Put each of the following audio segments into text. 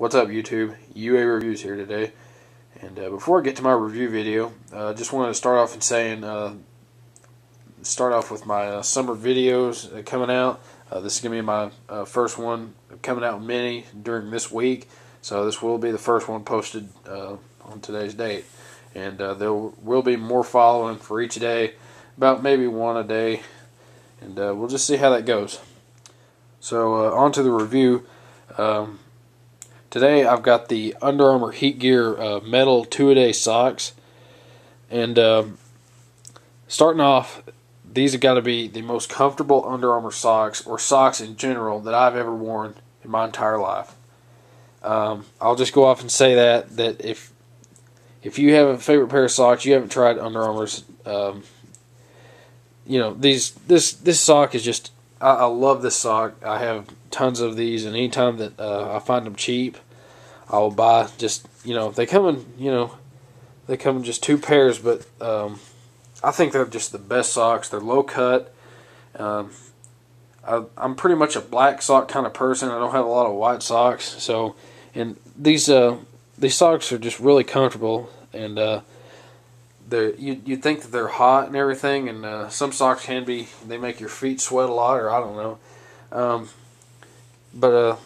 What's up, YouTube? UA Reviews here today. And before I get to my review video, I just wanted to start off and saying, start off with my summer videos coming out. This is going to be my first one coming out mini during this week. So this will be the first one posted on today's date. And there will be more following for each day, about maybe one a day. And we'll just see how that goes. So on to the review. Today I've got the Under Armour Heat Gear metal Two-A-Day socks. And starting off, these have got to be the most comfortable Under Armour socks, or socks in general, that I've ever worn in my entire life. I'll just go off and say that if you have a favorite pair of socks, you haven't tried Under Armour's. You know, this sock is just, I love this sock. I have tons of these, and anytime that I find them cheap, I'll buy. Just, you know, they come in just two pairs, but I think they're just the best socks. They're low cut. I'm pretty much a black sock kind of person. I don't have a lot of white socks, so, and these socks are just really comfortable, and you'd think that they're hot and everything, and some socks can be, they make your feet sweat a lot, or I don't know. But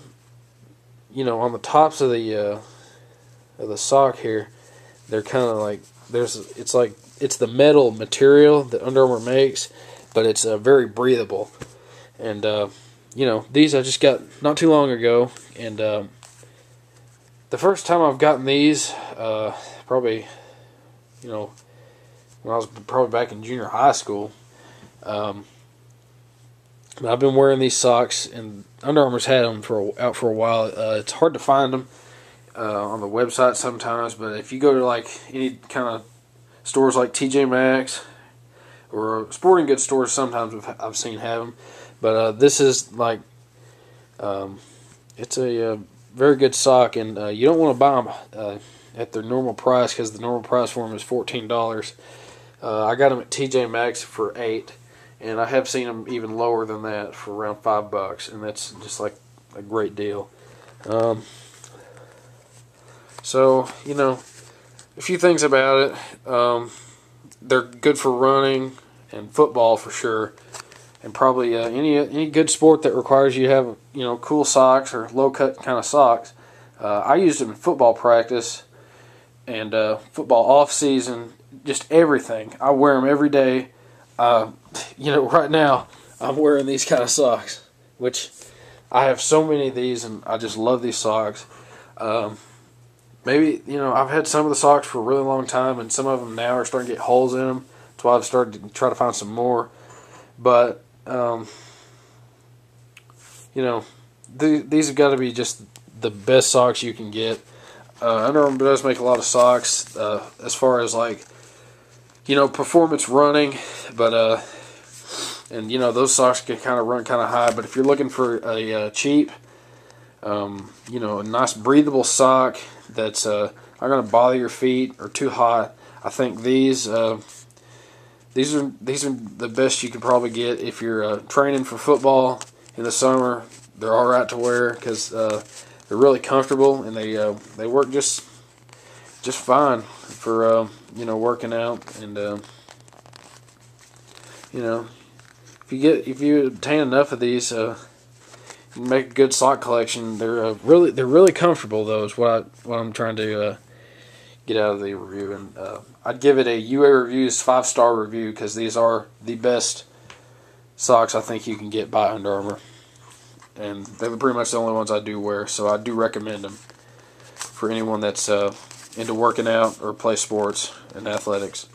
you know, on the tops of the sock here, they're kind of like, it's the metal material that Under Armour makes, but it's very breathable. And you know, these I just got not too long ago, and the first time I've gotten these, probably, you know, when I was probably back in junior high school. I've been wearing these socks, and Under Armour's had them out for a while. It's hard to find them on the website sometimes, but if you go to like any kind of stores like TJ Maxx or sporting goods stores, sometimes I've seen have them. But this is like, it's a very good sock, and you don't want to buy them at their normal price, because the normal price for them is $14. I got them at TJ Maxx for $8, and I have seen them even lower than that for around $5, and that's just like a great deal. So, you know, a few things about it. They're good for running and football for sure, and probably any good sport that requires you to have, you know, cool socks or low cut kind of socks. I used them in football practice, and football off season, just everything. I wear them every day. You know, right now I'm wearing these kind of socks, which I have so many of these, and I just love these socks. Maybe, you know, I've had some of the socks for a really long time, and some of them now are starting to get holes in them. That's why I've started to try to find some more. But you know, these have got to be just the best socks you can get. Under Armour does make a lot of socks, as far as like, you know, performance running, but and you know, those socks can kind of run kind of high. But if you're looking for a cheap, you know, a nice breathable sock that's not going to bother your feet or too hot, I think these are the best you can probably get. If you're training for football in the summer, they're all right to wear, because they're really comfortable, and they work just fine for you know, working out. And you know, if you obtain enough of these, make a good sock collection. They're really comfortable, though, is what I'm trying to get out of the review. And I'd give it a UA Reviews 5-star review, because these are the best socks I think you can get by Under Armour, and they're pretty much the only ones I do wear. So I do recommend them for anyone that's into working out or play sports and athletics.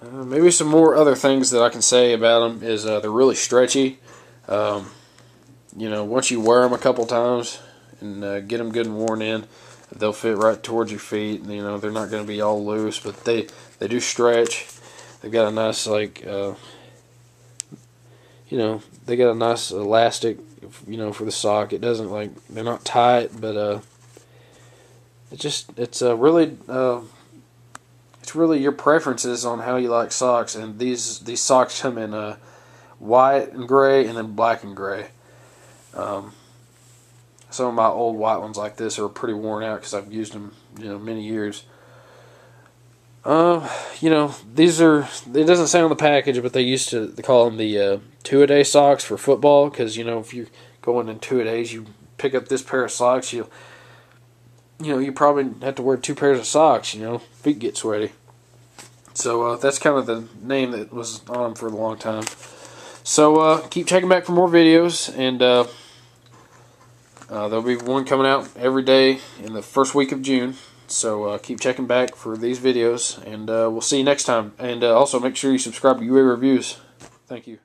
Maybe some more other things that I can say about them is they're really stretchy. You know, once you wear them a couple times and get them good and worn in, they'll fit right towards your feet. And, you know, they're not going to be all loose, but they do stretch. They've got a nice, like, you know, they got a nice elastic, you know, for the sock. It doesn't, like, they're not tight, but it's really your preferences on how you like socks. And these socks come in white and gray, and then black and gray. Some of my old white ones like this are pretty worn out because I've used them, many years. These are, it doesn't say on the package, but they used to call them the two-a-day socks for football, because, if you're going in two-a-days, you pick up this pair of socks, you probably have to wear two pairs of socks, feet get sweaty. So that's kind of the name that was on them for a long time. So keep checking back for more videos, and there'll be one coming out every day in the first week of June. So keep checking back for these videos, and we'll see you next time. And also make sure you subscribe to UA Reviews. Thank you.